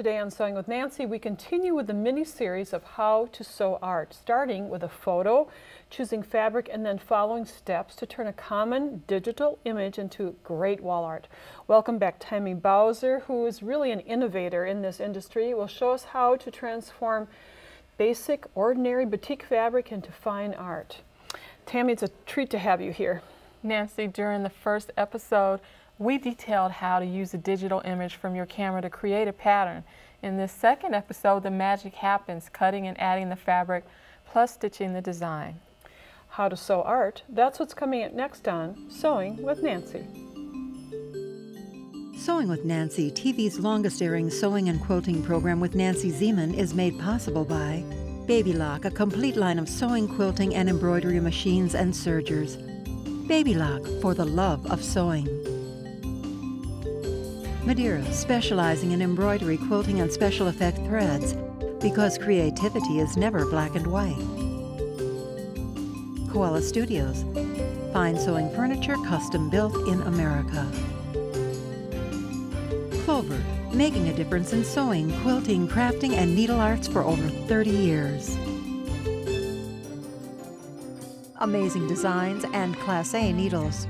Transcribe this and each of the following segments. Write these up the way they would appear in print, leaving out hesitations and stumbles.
Today on Sewing with Nancy, we continue with the mini-series of How to Sew Art, starting with a photo, choosing fabric, and then following steps to turn a common digital image into great wall art. Welcome back Tammy Bowser, who is really an innovator in this industry, will show us how to transform basic, ordinary batik fabric into fine art. Tammy, it's a treat to have you here. Nancy, during the first episode, we detailed how to use a digital image from your camera to create a pattern. In this second episode, the magic happens, cutting and adding the fabric, plus stitching the design. How to sew art, that's what's coming up next on Sewing with Nancy. Sewing with Nancy, TV's longest-airing sewing and quilting program with Nancy Zieman, is made possible by Baby Lock, a complete line of sewing, quilting, and embroidery machines and sergers. Baby Lock, for the love of sewing. Madeira, specializing in embroidery, quilting, and special effect threads, because creativity is never black and white. Koala Studios, fine sewing furniture custom built in America. Clover, making a difference in sewing, quilting, crafting, and needle arts for over 30 years. Amazing Designs and Class A Needles.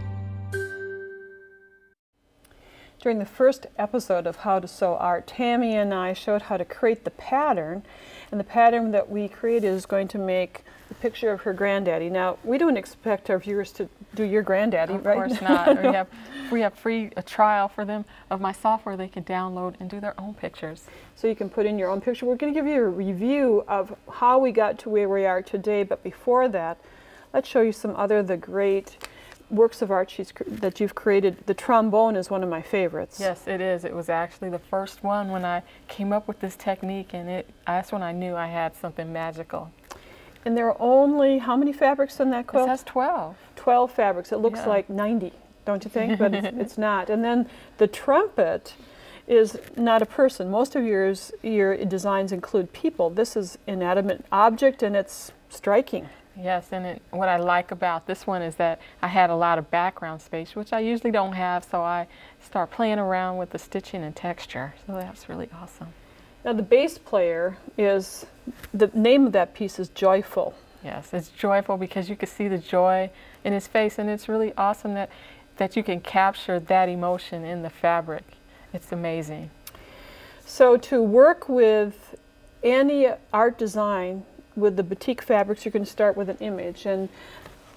During the first episode of How to Sew Art, Tammy and I showed how to create the pattern, and the pattern that we created is going to make the picture of her granddaddy. Now, we don't expect our viewers to do your granddaddy, right? Of course not. We have free a trial for them of my software. They can download and do their own pictures. So you can put in your own picture. We're going to give you a review of how we got to where we are today, but before that, let's show you some other of the great works of art that you've created. The trombone is one of my favorites. Yes, it is. It was actually the first one when I came up with this technique, and that's when I knew I had something magical. And there are only, how many fabrics in that quilt? It has 12. 12 fabrics. It looks like 90, don't you think? But it's not. And then the trumpet is not a person. Most of your designs include people. This is an inanimate object, and it's striking. Yes, and what I like about this one is that I had a lot of background space, which I usually don't have, so I start playing around with the stitching and texture. So that's really awesome. Now the bass player is, the name of that piece is Joyful. Yes, it's joyful because you can see the joy in his face, and it's really awesome that you can capture that emotion in the fabric. It's amazing. So to work with any art design, with the batik fabrics, you can start with an image, and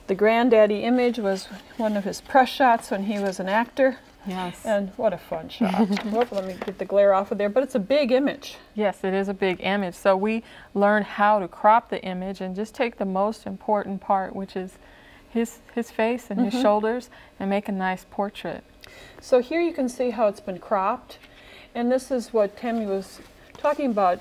the granddaddy image was one of his press shots when he was an actor. Yes. And what a fun shot. Whoop, let me get the glare off of there, but it's a big image. Yes, it is a big image. So we learned how to crop the image and just take the most important part, which is his face and his shoulders, and make a nice portrait. So here you can see how it's been cropped, and this is what Tammy was talking about.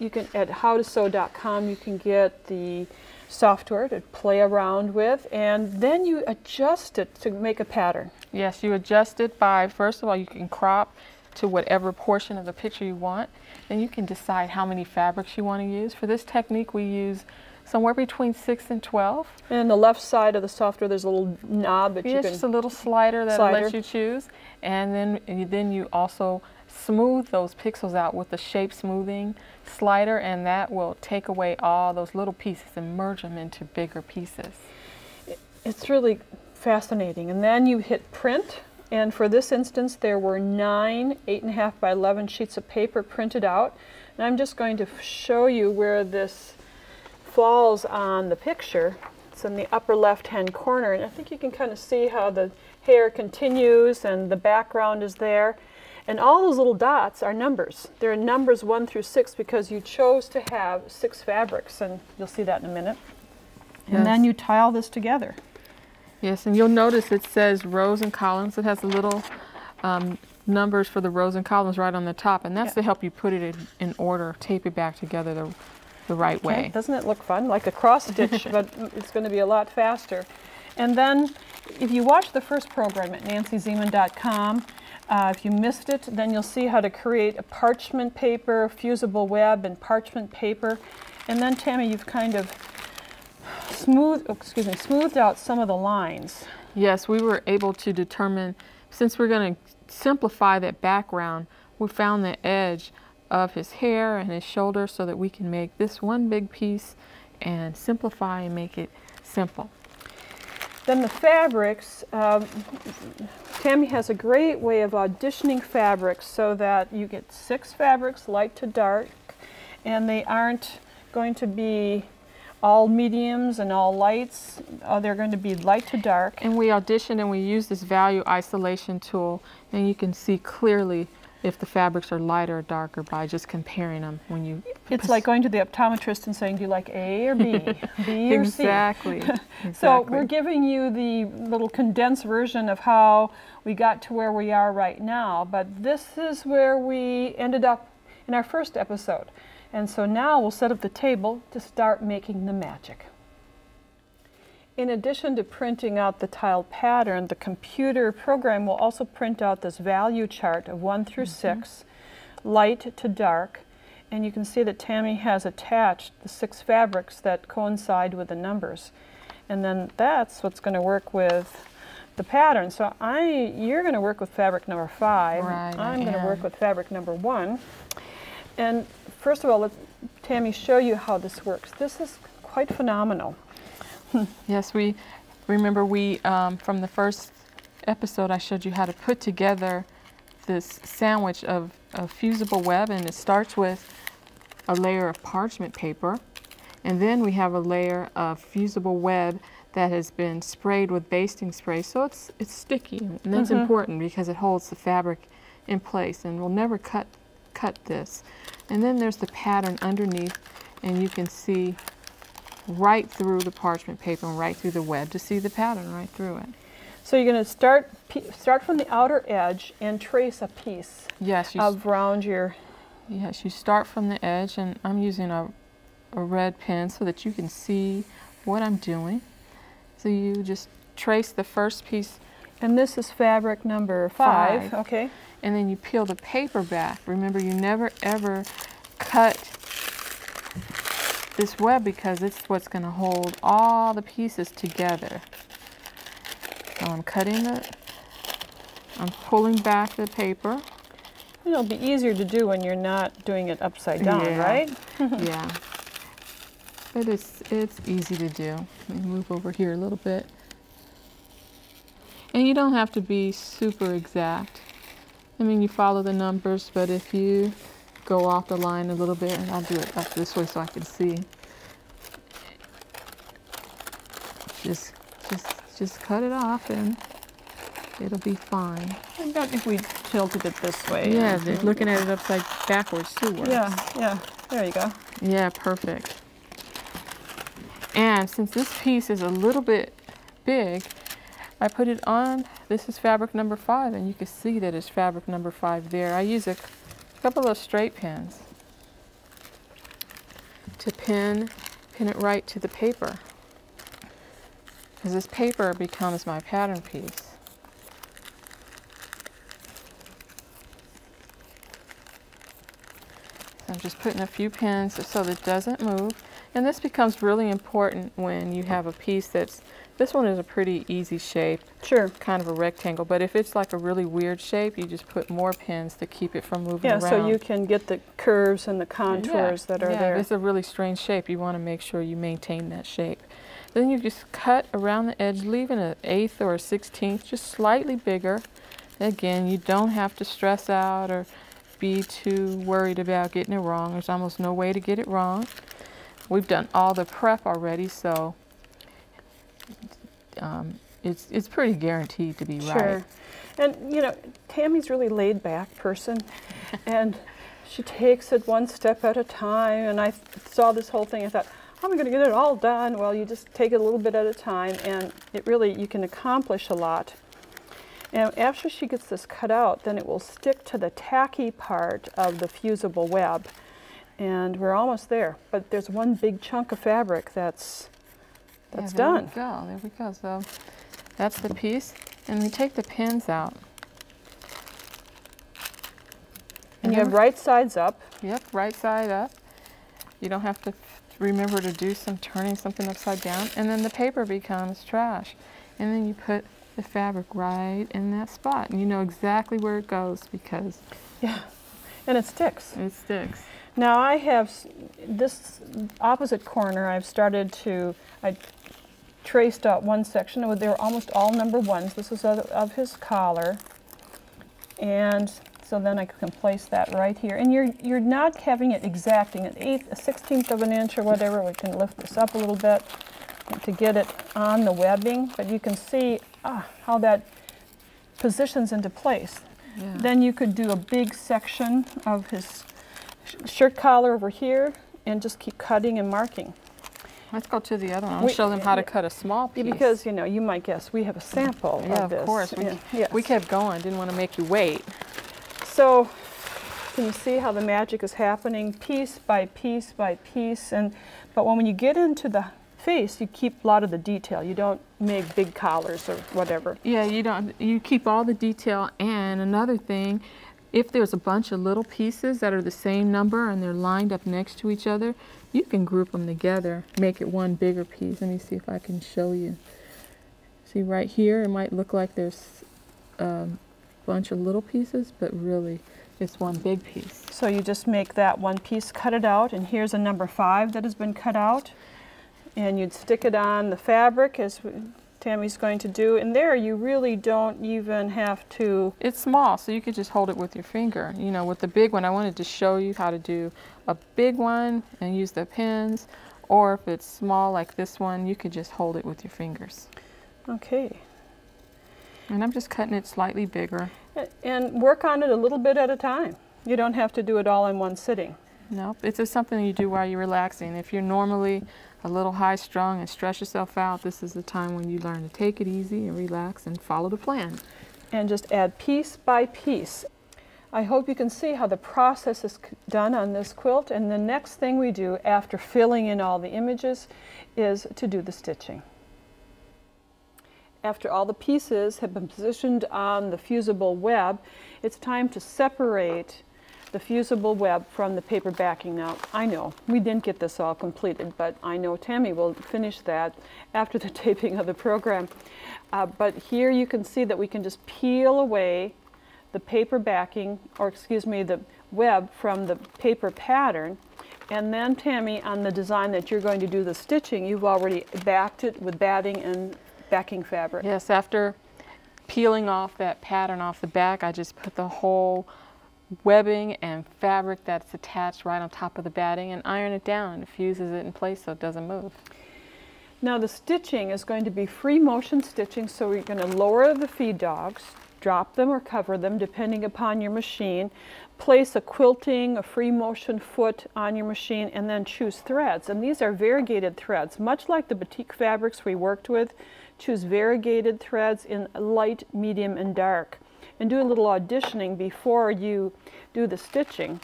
You can, at howtosew.com, you can get the software to play around with, and then you adjust it to make a pattern. Yes, you adjust it by, first of all, you can crop to whatever portion of the picture you want, and you can decide how many fabrics you want to use. For this technique, we use somewhere between 6 and 12. And the left side of the software, there's a little knob that you can... It's just a little slider that lets you choose, and then you also smooth those pixels out with the shape smoothing slider, and that will take away all those little pieces and merge them into bigger pieces. It's really fascinating. And then you hit print, and for this instance there were 9 8.5 by 11 sheets of paper printed out, and I'm just going to show you where this falls on the picture. It's in the upper left hand corner, and I think you can kind of see how the hair continues and the background is there. And all those little dots are numbers. They're numbers 1 through 6 because you chose to have 6 fabrics, and you'll see that in a minute. Yes. And then you tie all this together. Yes, and you'll notice it says rows and columns. It has the little numbers for the rows and columns right on the top, and that's to help you put it in order, tape it back together the right way. Doesn't it look fun? Like a cross stitch, but it's going to be a lot faster. And then if you watch the first program at nancyzieman.com, if you missed it, then you'll see how to create a parchment paper, fusible web, and parchment paper. And then, Tammy, you've kind of smoothed out some of the lines. Yes, we were able to determine, since we're going to simplify that background, we found the edge of his hair and his shoulders so that we can make this one big piece and simplify and make it simple. Then the fabrics, Tammy has a great way of auditioning fabrics so that you get 6 fabrics, light to dark, and they aren't going to be all mediums and all lights. They're going to be light to dark. And we audition and we use this value isolation tool, and you can see clearly if the fabrics are lighter or darker by just comparing them when you... It's like going to the optometrist and saying, do you like A or B? B or exactly. C? Exactly. So we're giving you the little condensed version of how we got to where we are right now, but this is where we ended up in our first episode. And so now we'll set up the table to start making the magic. In addition to printing out the tiled pattern, the computer program will also print out this value chart of 1 through 6, light to dark. And you can see that Tammy has attached the 6 fabrics that coincide with the numbers. And then that's what's going to work with the pattern. So you're going to work with fabric number 5. Right, I'm going to work with fabric number 1. And first of all, let Tammy show you how this works. This is quite phenomenal. Yes, we remember from the first episode I showed you how to put together this sandwich of fusible web, and it starts with a layer of parchment paper, and then we have a layer of fusible web that has been sprayed with basting spray, so it's sticky, and that's important because it holds the fabric in place, and we'll never cut this. And then there's the pattern underneath, and you can see right through the parchment paper and right through the web to see the pattern right through it. So you're going to start from the outer edge and trace a piece around your... Yes, you start from the edge, and I'm using a red pen so that you can see what I'm doing. So you just trace the first piece. And this is fabric number 5. Okay. And then you peel the paper back. Remember, you never ever cut this web because it's what's going to hold all the pieces together. So I'm cutting it, I'm pulling back the paper. It'll be easier to do when you're not doing it upside down, right? Yeah. But it's easy to do. Let me move over here a little bit. And you don't have to be super exact. I mean, you follow the numbers, but if you go off the line a little bit, and I'll do it up this way so I can see. Just cut it off and it'll be fine. I bet if we tilted it this way. Yeah, looking at it upside backwards too works. Yeah, there you go. Yeah, perfect. And since this piece is a little bit big, I put it on, this is fabric number 5, and you can see that it's fabric number 5 there. I use a couple of straight pins to pin it right to the paper, because this paper becomes my pattern piece. So I'm just putting a few pins so that it doesn't move, and this becomes really important when you have a piece that's... This one is a pretty easy shape, kind of a rectangle, but if it's like a really weird shape, you just put more pins to keep it from moving around. Yeah, so you can get the curves and the contours that are there. Yeah, it's a really strange shape. You want to make sure you maintain that shape. Then you just cut around the edge, leaving an 1/8 or a 1/16, just slightly bigger. Again, you don't have to stress out or be too worried about getting it wrong. There's almost no way to get it wrong. We've done all the prep already, so... it's pretty guaranteed to be right. And you know, Tammy's really laid back person, and she takes it one step at a time, and I saw this whole thing, I thought, how am I going to get it all done? Well, you just take it a little bit at a time, and it really, you can accomplish a lot. And after she gets this cut out, then it will stick to the tacky part of the fusible web, and we're almost there, but there's one big chunk of fabric that's done. There we go. So that's the piece. And we take the pins out. And you have right sides up. Yep, right side up. You don't have to remember to do some turning something upside down. And then the paper becomes trash. And then you put the fabric right in that spot. And you know exactly where it goes because... Yeah. And it sticks. It sticks. Now I have this opposite corner. I've started to, I traced out one section. They were almost all number ones. This is of his collar. And so then I can place that right here. And you're not having it exacting an eighth, a 16th of an inch or whatever. We can lift this up a little bit to get it on the webbing. But you can see how that positions into place. Yeah. Then you could do a big section of his shirt collar over here and just keep cutting and marking. Let's go to the other one. I'll show them how to cut a small piece. Because, you know, you might guess we have a sample of this. Of course. We kept going. Didn't want to make you wait. So can you see how the magic is happening piece by piece by piece? But when you get into the face, you keep a lot of the detail. You don't make big collars or whatever. Yeah, you don't. You keep all the detail. And another thing, if there's a bunch of little pieces that are the same number and they're lined up next to each other, you can group them together, make it one bigger piece. Let me see if I can show you. See right here, it might look like there's a bunch of little pieces, but really it's one big piece. So you just make that one piece, cut it out, and here's a number 5 that has been cut out. And you'd stick it on the fabric as Tammy's going to do. And there you really don't even have to... It's small, so you could just hold it with your finger. You know, with the big one, I wanted to show you how to do a big one and use the pins. Or if it's small like this one, you could just hold it with your fingers. Okay. And I'm just cutting it slightly bigger. And work on it a little bit at a time. You don't have to do it all in one sitting. Nope. It's just something you do while you're relaxing. If you're normally a little high-strung and stress yourself out, this is the time when you learn to take it easy and relax and follow the plan. And just add piece by piece. I hope you can see how the process is done on this quilt. And the next thing we do after filling in all the images is to do the stitching. After all the pieces have been positioned on the fusible web, it's time to separate the fusible web from the paper backing. Now, I know we didn't get this all completed, but I know Tammy will finish that after the taping of the program. But here you can see that we can just peel away the paper backing, or excuse me, the web from the paper pattern. And then Tammy, on the design that you're going to do the stitching, you've already backed it with batting and backing fabric. Yes, after peeling off that pattern off the back, I just put the whole webbing and fabric that's attached right on top of the batting and iron it down. It fuses it in place so it doesn't move. Now the stitching is going to be free motion stitching, so we're going to lower the feed dogs, drop them or cover them depending upon your machine, place a quilting, a free motion foot on your machine, and then choose threads. And these are variegated threads, much like the batik fabrics we worked with. Choose variegated threads in light, medium, and dark. And do a little auditioning before you do the stitching.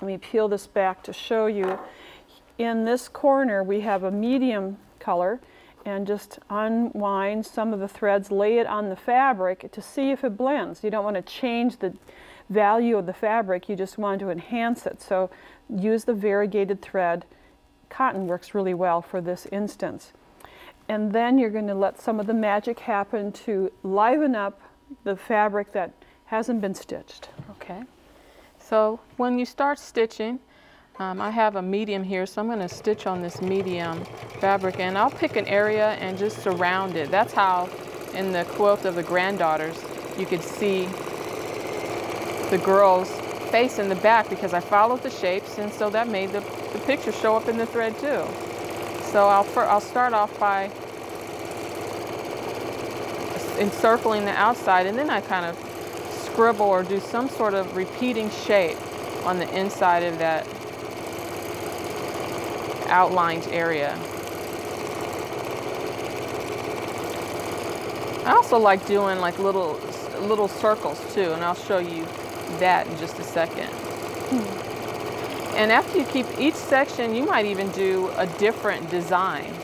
Let me peel this back to show you. In this corner we have a medium color, and just unwind some of the threads, lay it on the fabric to see if it blends. You don't want to change the value of the fabric, you just want to enhance it. So use the variegated thread. Cotton works really well for this instance. And then you're going to let some of the magic happen to liven up the fabric that hasn't been stitched. Okay. So when you start stitching, I have a medium here, so I'm going to stitch on this medium fabric, and I'll pick an area and just surround it. That's how in the quilt of the granddaughters you could see the girl's face in the back, because I followed the shapes, and so that made the picture show up in the thread too. So I'll start off by encircling the outside, and then I kind of scribble or do some sort of repeating shape on the inside of that outlined area. I also like doing like little circles too, and I'll show you that in just a second. And after you keep each section, you might even do a different design.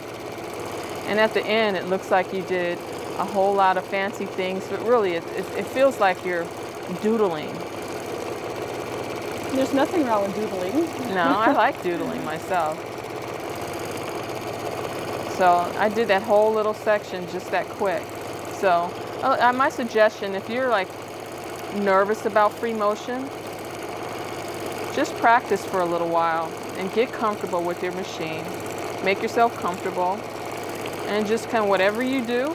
And at the end, it looks like you did a whole lot of fancy things, but really it feels like you're doodling. There's nothing wrong with doodling. No, I like doodling myself. So I did that whole little section just that quick. So my suggestion, if you're like nervous about free motion, Just practice for a little while and get comfortable with your machine. Make yourself comfortable and just kind of whatever you do,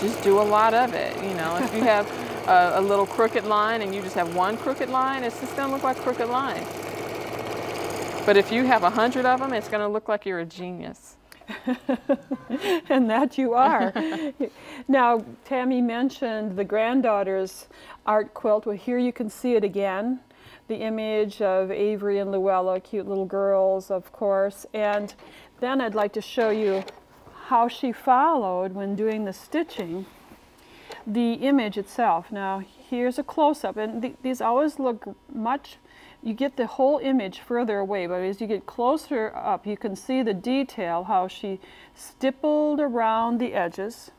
just do a lot of it. You know, if you have a little crooked line and you just have one crooked line, it's just gonna look like crooked lines. But if you have 100 of them, it's gonna look like you're a genius. And that you are. Now, Tammy mentioned the granddaughter's art quilt. Well, here you can see it again. The image of Avery and Luella, cute little girls, of course. And then I'd like to show you how she followed when doing the stitching, the image itself. Now, here's a close-up, and these always look much, you get the whole image further away, but as you get closer up, you can see the detail, how she stippled around the edges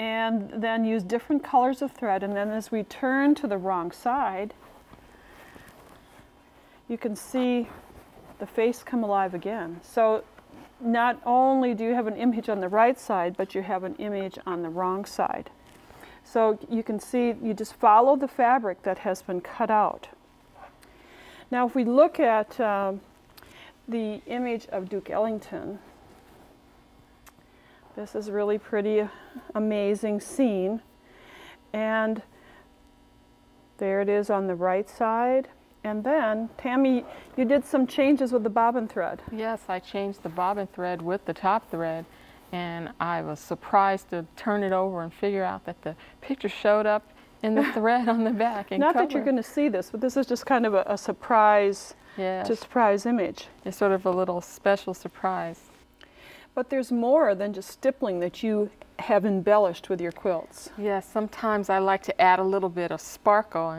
and then used different colors of thread. And then as we turn to the wrong side, you can see the face come alive again. So not only do you have an image on the right side, but you have an image on the wrong side. So you can see, you just follow the fabric that has been cut out. Now if we look at the image of Duke Ellington, this is really pretty amazing scene. And there it is on the right side. And then, Tammy, you did some changes with the bobbin thread. Yes, I changed the bobbin thread with the top thread. And I was surprised to turn it over and figure out that the picture showed up in the thread on the back. And not covered. That you're going to see this, but this is just kind of a surprise, yes. To surprise image. It's sort of a little special surprise. But there's more than just stippling that you have embellished with your quilts. Yes, yeah, sometimes I like to add a little bit of sparkle.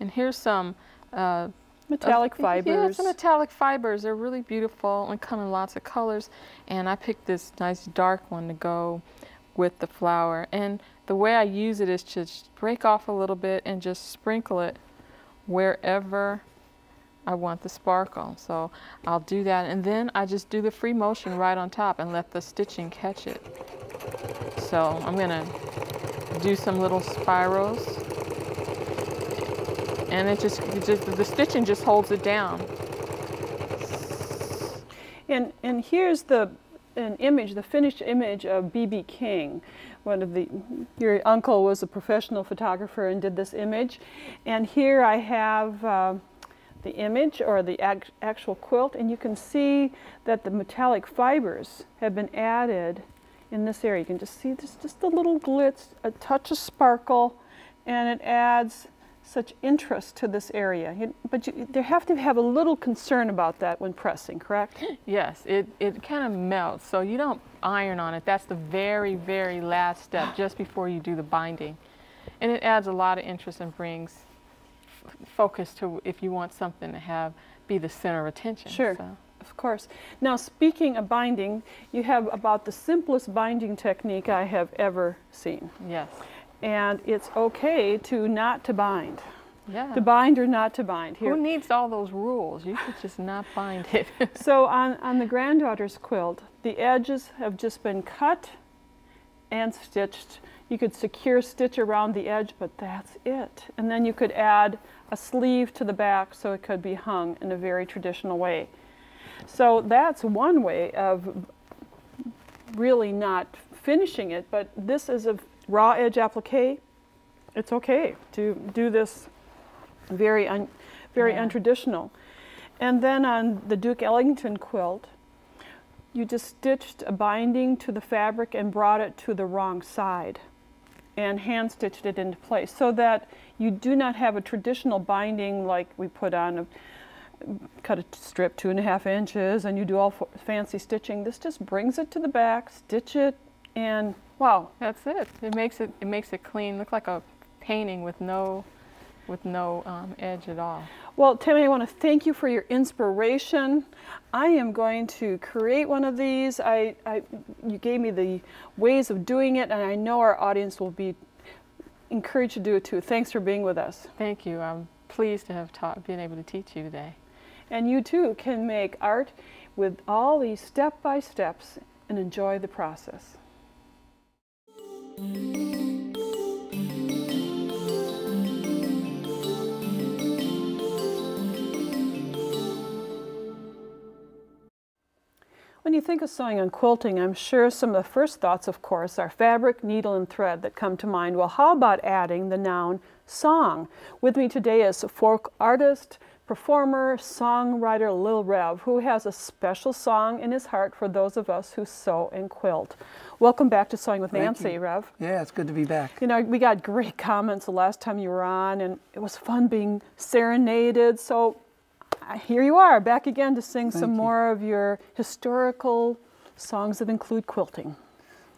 And here's some metallic fibers. Yeah, some metallic fibers. They're really beautiful and come in lots of colors. And I picked this nice dark one to go with the flower. And the way I use it is to just break off a little bit and just sprinkle it wherever I want the sparkle. So I'll do that. And then I just do the free motion right on top and let the stitching catch it. So I'm going to do some little spirals. And it just the stitching just holds it down. And here's an image, the finished image of B.B. King. Your uncle was a professional photographer and did this image. And here I have the image or the actual quilt, and you can see that the metallic fibers have been added in this area. You can just see this, just a little glitz, a touch of sparkle, and it adds such interest to this area. But you have to have a little concern about that when pressing, correct? Yes, it kind of melts, so you don't iron on it. That's the very, very last step, just before you do the binding. And it adds a lot of interest and brings focus to if you want something to be the center of attention. Sure. So. Of course. Now, speaking of binding, you have about the simplest binding technique I have ever seen. Yes. And it's okay not to bind. Yeah. To bind or not to bind. Here. Who needs all those rules? You could just not bind it. So on the granddaughter's quilt, the edges have just been cut and stitched. You could secure stitch around the edge, but that's it. And then you could add a sleeve to the back so it could be hung in a very traditional way. So that's one way of really not finishing it, but this is a raw edge applique. It's okay to do this very untraditional. And then on the Duke Ellington quilt, you just stitched a binding to the fabric and brought it to the wrong side and hand stitched it into place so that you do not have a traditional binding like we put on cut a strip 2.5 inches and you do all fancy stitching. This just brings it to the back, stitch it, and wow, that's it. It makes it clean, look like a painting with no edge at all. Well, Tammy, I want to thank you for your inspiration. I am going to create one of these. You gave me the ways of doing it, and I know our audience will be encouraged to do it too. Thanks for being with us. Thank you. I'm pleased to have been able to teach you today. And you too can make art with all these step-by-steps and enjoy the process. When you think of sewing and quilting, I'm sure some of the first thoughts, of course, are fabric, needle, and thread that come to mind. Well, how about adding the noun song? With me today is folk artist, performer, songwriter Lil' Rev, who has a special song in his heart for those of us who sew and quilt. Welcome back to Sewing with Nancy, Rev. Yeah, it's good to be back. You know, we got great comments the last time you were on, and it was fun being serenaded, so here you are, back again to sing some more of your historical songs that include quilting.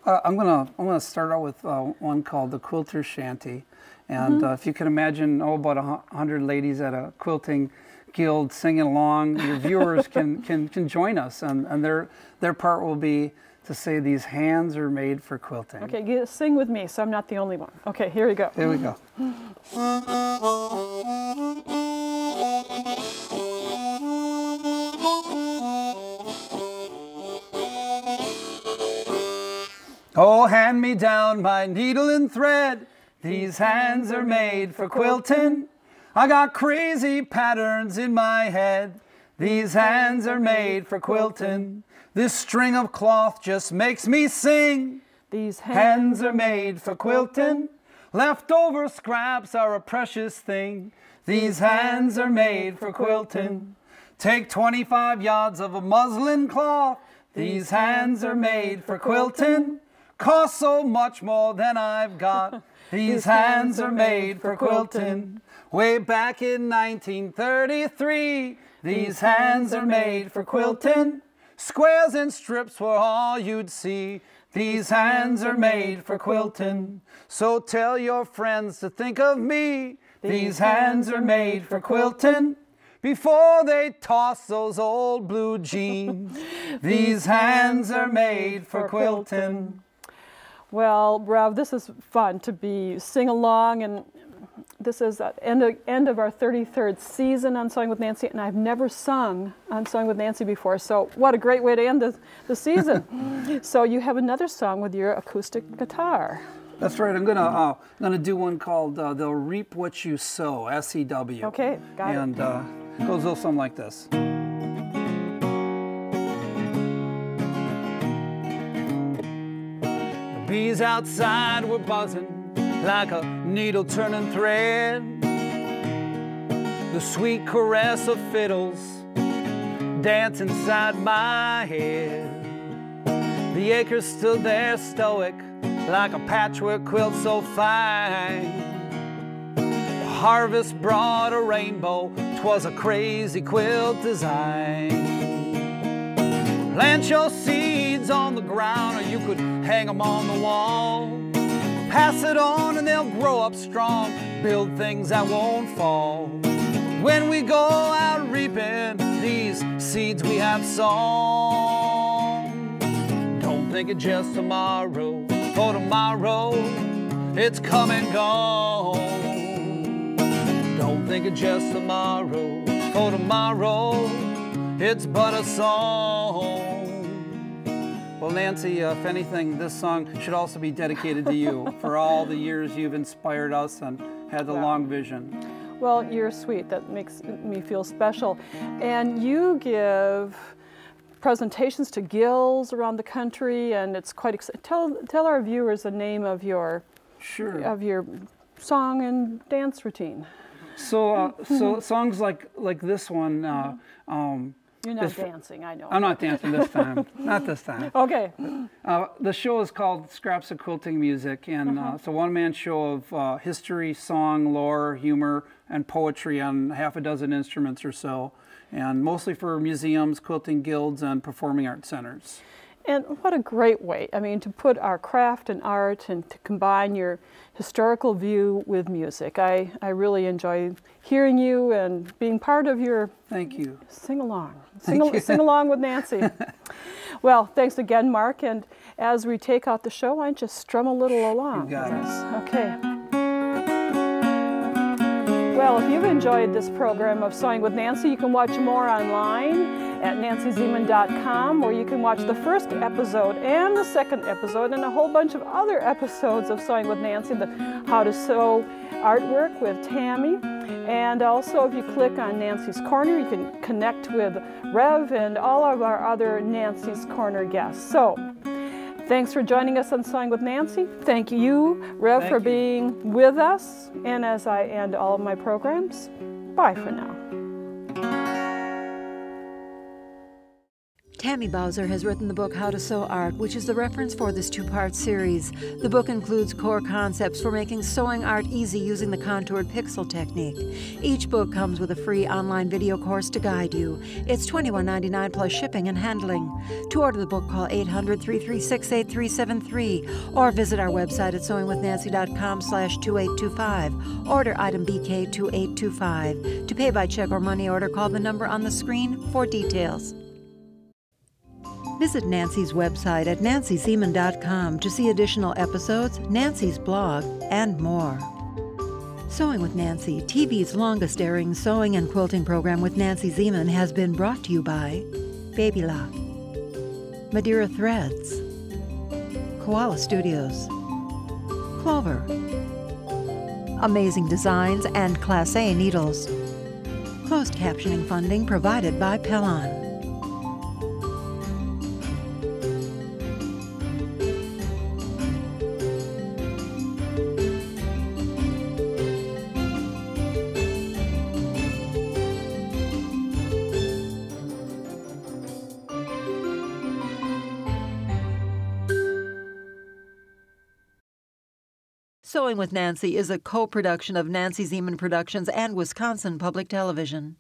I'm gonna start out with one called The Quilter Shanty, and if you can imagine, about 100 ladies at a quilting guild singing along. Your viewers can join us, and their part will be to say these hands are made for quilting. Okay, sing with me, so I'm not the only one. Okay, here we go. Here we go. Oh, hand me down my needle and thread. These hands are made for quilting. I got crazy patterns in my head. These hands are made for quilting. This string of cloth just makes me sing. These hands are made for quilting. Leftover scraps are a precious thing. These hands are made for quilting. Take 25 yards of a muslin cloth. These hands are made for quilting. Cost so much more than I've got. These hands are made for quilting. Way back in 1933, these hands are made for quilting. Squares and strips were all you'd see. These hands are made for quilting. So tell your friends to think of me. These hands are made for quilting. Before they toss those old blue jeans, these hands are made for quilting. Well, Rev, this is fun to be sing along, and this is the end of our 33rd season on Sewing with Nancy, and I've never sung on Sewing with Nancy before, so what a great way to end the season. So you have another song with your acoustic guitar. That's right. I'm gonna do one called "They'll Reap What You Sow," S-E-W. Okay, got it. And it goes a little something like this. The bees outside were buzzing like a needle turning thread. The sweet caress of fiddles dance inside my head. The acres stood there stoic, like a patchwork quilt so fine. The harvest brought a rainbow, 'twas a crazy quilt design. Plant your seeds on the ground, or you could hang them on the wall. Pass it on and they'll grow up strong, build things that won't fall. When we go out reaping these seeds we have sown, don't think of just tomorrow, for tomorrow, it's come and gone. Don't think of just tomorrow, for tomorrow, it's but a song. Well, Nancy, if anything, this song should also be dedicated to you for all the years you've inspired us and had the long vision. Well, you're sweet. That makes me feel special. And you give presentations to guilds around the country, and it's quite exciting. Tell our viewers the name of your of your song and dance routine. So so songs like this one. You're not dancing, I know. I'm not dancing this time. Not this time. Okay. The show is called Scraps of Quilting Music, and it's a one-man show of history, song, lore, humor, and poetry on half a dozen instruments or so, and mostly for museums, quilting guilds, and performing arts centers. And what a great way, I mean, to put our craft and art and to combine your historical view with music. I really enjoy hearing you and being part of your sing-along. Sing-along with Nancy. Well, thanks again, Mark. And as we take out the show, why don't you strum a little along. You got us. Okay. Well, if you've enjoyed this program of Sewing with Nancy, you can watch more online at nancyzieman.com, where you can watch the first episode and the second episode and a whole bunch of other episodes of Sewing with Nancy, the How to Sew artwork with Tammy. And also, if you click on Nancy's Corner, you can connect with Rev and all of our other Nancy's Corner guests. So, thanks for joining us on Sewing with Nancy. Thank you, Rev, for being with us. And as I end all of my programs, bye for now. Tammy Bowser has written the book How to Sew Art, which is the reference for this two-part series. The book includes core concepts for making sewing art easy using the contoured pixel technique. Each book comes with a free online video course to guide you. It's $21.99 plus shipping and handling. To order the book, call 800-336-8373 or visit our website at sewingwithnancy.com/2825. Order item BK2825. To pay by check or money order, call the number on the screen for details. Visit Nancy's website at nancyzieman.com to see additional episodes, Nancy's blog, and more. Sewing with Nancy, TV's longest-airing sewing and quilting program with Nancy Zieman, has been brought to you by Baby Lock, Madeira Threads, Koala Studios, Clover, Amazing Designs and Class A Needles. Closed captioning funding provided by Pelon. Sewing with Nancy is a co-production of Nancy Zieman Productions and Wisconsin Public Television.